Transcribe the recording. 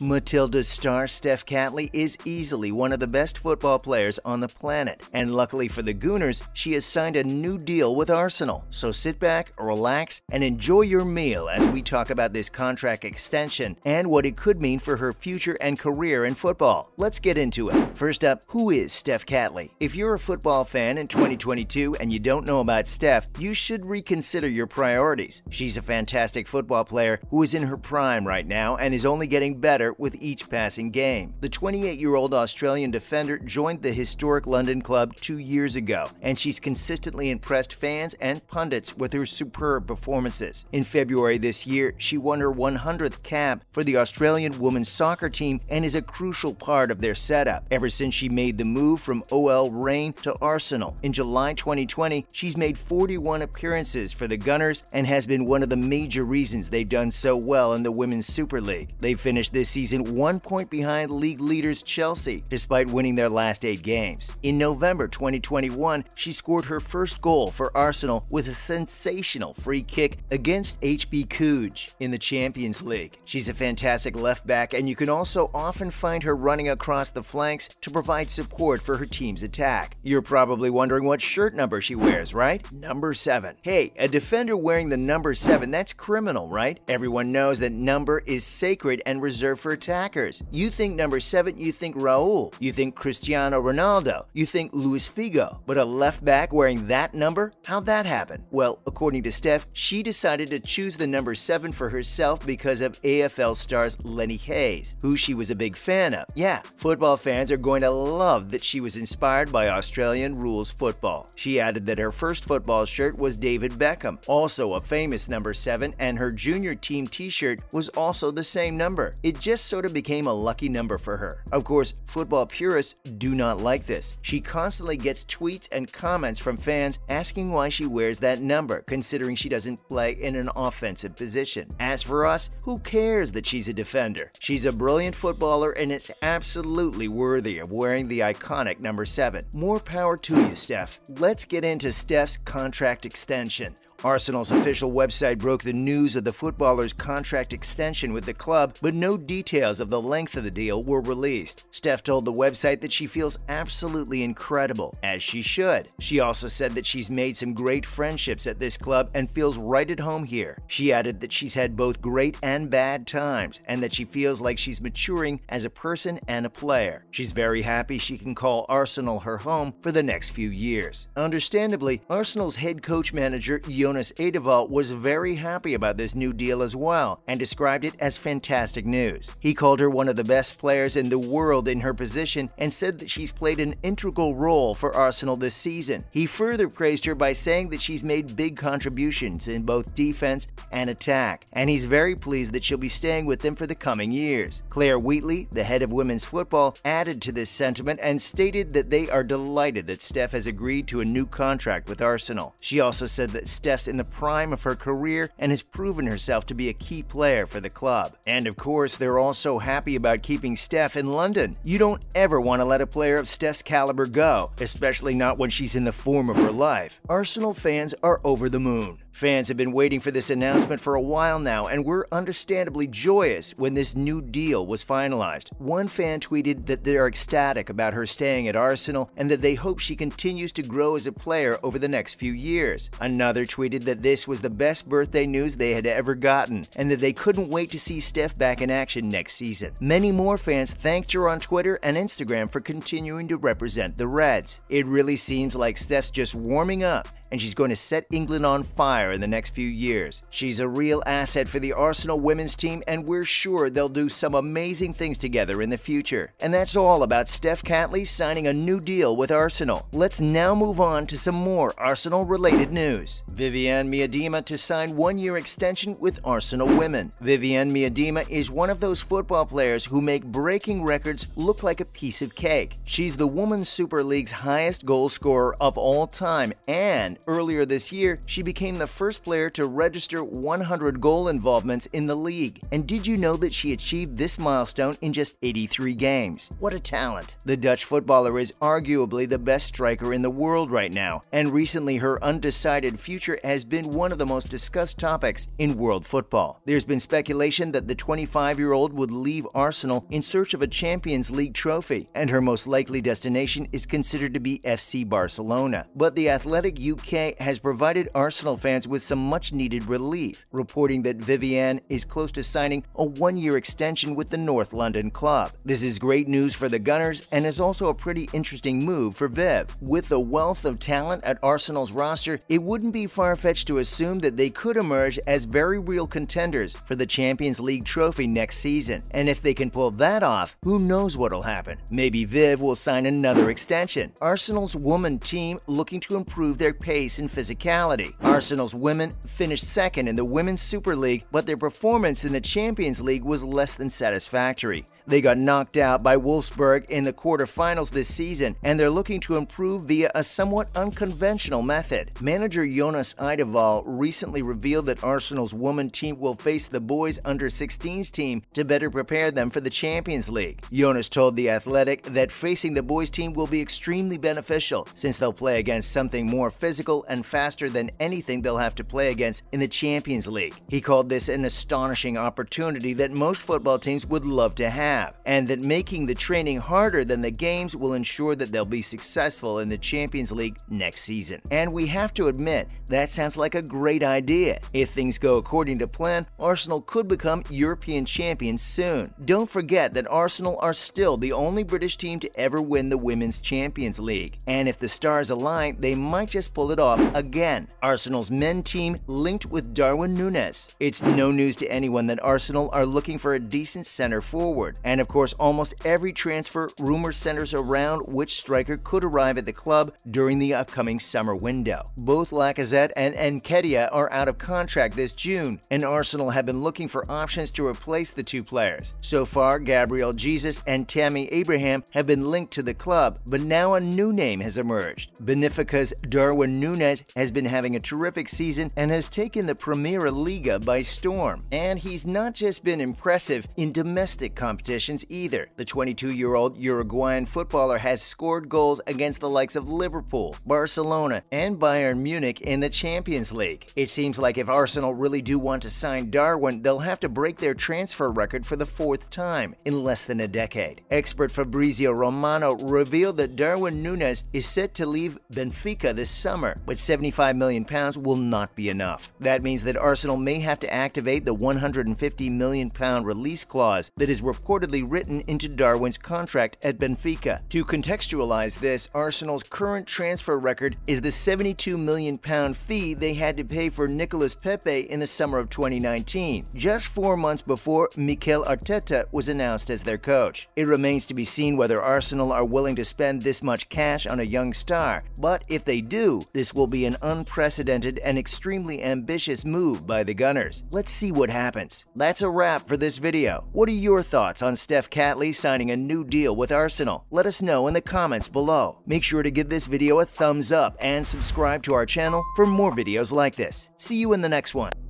Matildas star Steph Catley is easily one of the best football players on the planet, and luckily for the Gooners, she has signed a new deal with Arsenal. So sit back, relax, and enjoy your meal as we talk about this contract extension and what it could mean for her future and career in football. Let's get into it. First up, who is Steph Catley? If you're a football fan in 2022 and you don't know about Steph, you should reconsider your priorities. She's a fantastic football player who is in her prime right now and is only getting better with each passing game. The 28-year-old Australian defender joined the historic London club 2 years ago, and she's consistently impressed fans and pundits with her superb performances. In February this year, she won her 100th cap for the Australian women's soccer team and is a crucial part of their setup. Ever since she made the move from OL Reign to Arsenal in July 2020, she's made 41 appearances for the Gunners and has been one of the major reasons they've done so well in the Women's Super League. They finished this season 1 point behind league leaders Chelsea, despite winning their last 8 games. In November 2021, she scored her first goal for Arsenal with a sensational free kick against HB Koge in the Champions League. She's a fantastic left back, and you can also often find her running across the flanks to provide support for her team's attack. You're probably wondering what shirt number she wears, right? Number 7. Hey, a defender wearing the number 7, that's criminal, right? Everyone knows that number is sacred and reserved for attackers. You think number 7, you think Raul, you think Cristiano Ronaldo, you think Luis Figo. But a left back wearing that number? How'd that happen? Well, according to Steph, she decided to choose the number 7 for herself because of AFL stars Lenny Hayes, who she was a big fan of. Yeah, football fans are going to love that she was inspired by Australian rules football. She added that her first football shirt was David Beckham, also a famous number 7, and her junior team t-shirt was also the same number. It just sort of became a lucky number for her. Of course, football purists do not like this. She constantly gets tweets and comments from fans asking why she wears that number, considering she doesn't play in an offensive position. As for us, who cares that she's a defender? She's a brilliant footballer and it's absolutely worthy of wearing the iconic number 7. More power to you, Steph. Let's get into Steph's contract extension. Arsenal's official website broke the news of the footballer's contract extension with the club, but no details of the length of the deal were released. Steph told the website that she feels absolutely incredible, as she should. She also said that she's made some great friendships at this club and feels right at home here. She added that she's had both great and bad times, and that she feels like she's maturing as a person and a player. She's very happy she can call Arsenal her home for the next few years. Understandably, Arsenal's head coach-manager, Jonas Eidevall, was very happy about this new deal as well and described it as fantastic news. He called her one of the best players in the world in her position and said that she's played an integral role for Arsenal this season. He further praised her by saying that she's made big contributions in both defense and attack, and he's very pleased that she'll be staying with them for the coming years. Claire Wheatley, the head of women's football, added to this sentiment and stated that they are delighted that Steph has agreed to a new contract with Arsenal. She also said that Steph in the prime of her career and has proven herself to be a key player for the club. And of course, they're also happy about keeping Steph in London. You don't ever want to let a player of Steph's caliber go, especially not when she's in the form of her life. Arsenal fans are over the moon. Fans have been waiting for this announcement for a while now, and were understandably joyous when this new deal was finalized. One fan tweeted that they're ecstatic about her staying at Arsenal and that they hope she continues to grow as a player over the next few years. Another tweeted that this was the best birthday news they had ever gotten and that they couldn't wait to see Steph back in action next season. Many more fans thanked her on Twitter and Instagram for continuing to represent the Reds. It really seems like Steph's just warming up, and she's going to set England on fire in the next few years. She's a real asset for the Arsenal women's team, and we're sure they'll do some amazing things together in the future. And that's all about Steph Catley signing a new deal with Arsenal. Let's now move on to some more Arsenal-related news. Viviane Miedema to sign 1-year extension with Arsenal women. Viviane Miedema is one of those football players who make breaking records look like a piece of cake. She's the Women's Super League's highest goal scorer of all time and earlier this year, she became the first player to register 100 goal involvements in the league. And did you know that she achieved this milestone in just 83 games? What a talent! The Dutch footballer is arguably the best striker in the world right now, and recently her undecided future has been one of the most discussed topics in world football. There's been speculation that the 25-year-old would leave Arsenal in search of a Champions League trophy, and her most likely destination is considered to be FC Barcelona. But The Athletic UK has provided Arsenal fans with some much-needed relief, reporting that Viviane is close to signing a one-year extension with the North London club. This is great news for the Gunners and is also a pretty interesting move for Viv. With the wealth of talent at Arsenal's roster, it wouldn't be far-fetched to assume that they could emerge as very real contenders for the Champions League trophy next season. And if they can pull that off, who knows what'll happen? Maybe Viv will sign another extension. Arsenal's women team looking to improve their pace and physicality. Arsenal's women finished second in the Women's Super League, but their performance in the Champions League was less than satisfactory. They got knocked out by Wolfsburg in the quarterfinals this season, and they're looking to improve via a somewhat unconventional method. Manager Jonas Eidevall recently revealed that Arsenal's women team will face the boys under-16s team to better prepare them for the Champions League. Jonas told The Athletic that facing the boys team will be extremely beneficial, since they'll play against something more physical and faster than anything they'll have to play against in the Champions League. He called this an astonishing opportunity that most football teams would love to have, and that making the training harder than the games will ensure that they'll be successful in the Champions League next season. And we have to admit, that sounds like a great idea. If things go according to plan, Arsenal could become European champions soon. Don't forget that Arsenal are still the only British team to ever win the Women's Champions League, and if the stars align, they might just pull it off again. Arsenal's men team linked with Darwin Núñez. It's no news to anyone that Arsenal are looking for a decent center forward, and of course almost every transfer rumor centers around which striker could arrive at the club during the upcoming summer window. Both Lacazette and Nketiah are out of contract this June, and Arsenal have been looking for options to replace the two players. So far, Gabriel Jesus and Tammy Abraham have been linked to the club, but now a new name has emerged. Benfica's Darwin Núñez has been having a terrific season and has taken the Primeira Liga by storm. And he's not just been impressive in domestic competitions either. The 22-year-old Uruguayan footballer has scored goals against the likes of Liverpool, Barcelona, and Bayern Munich in the Champions League. It seems like if Arsenal really do want to sign Darwin, they'll have to break their transfer record for the fourth time in less than a decade. Expert Fabrizio Romano revealed that Darwin Núñez is set to leave Benfica this summer, but £75 million will not be enough. That means that Arsenal may have to activate the £150 million release clause that is reportedly written into Darwin's contract at Benfica. To contextualize this, Arsenal's current transfer record is the £72 million fee they had to pay for Nicolas Pepe in the summer of 2019, just 4 months before Mikel Arteta was announced as their coach. It remains to be seen whether Arsenal are willing to spend this much cash on a young star, but if they do, this will be an unprecedented and extremely ambitious move by the Gunners. Let's see what happens. That's a wrap for this video. What are your thoughts on Steph Catley signing a new deal with Arsenal? Let us know in the comments below. Make sure to give this video a thumbs up and subscribe to our channel for more videos like this. See you in the next one.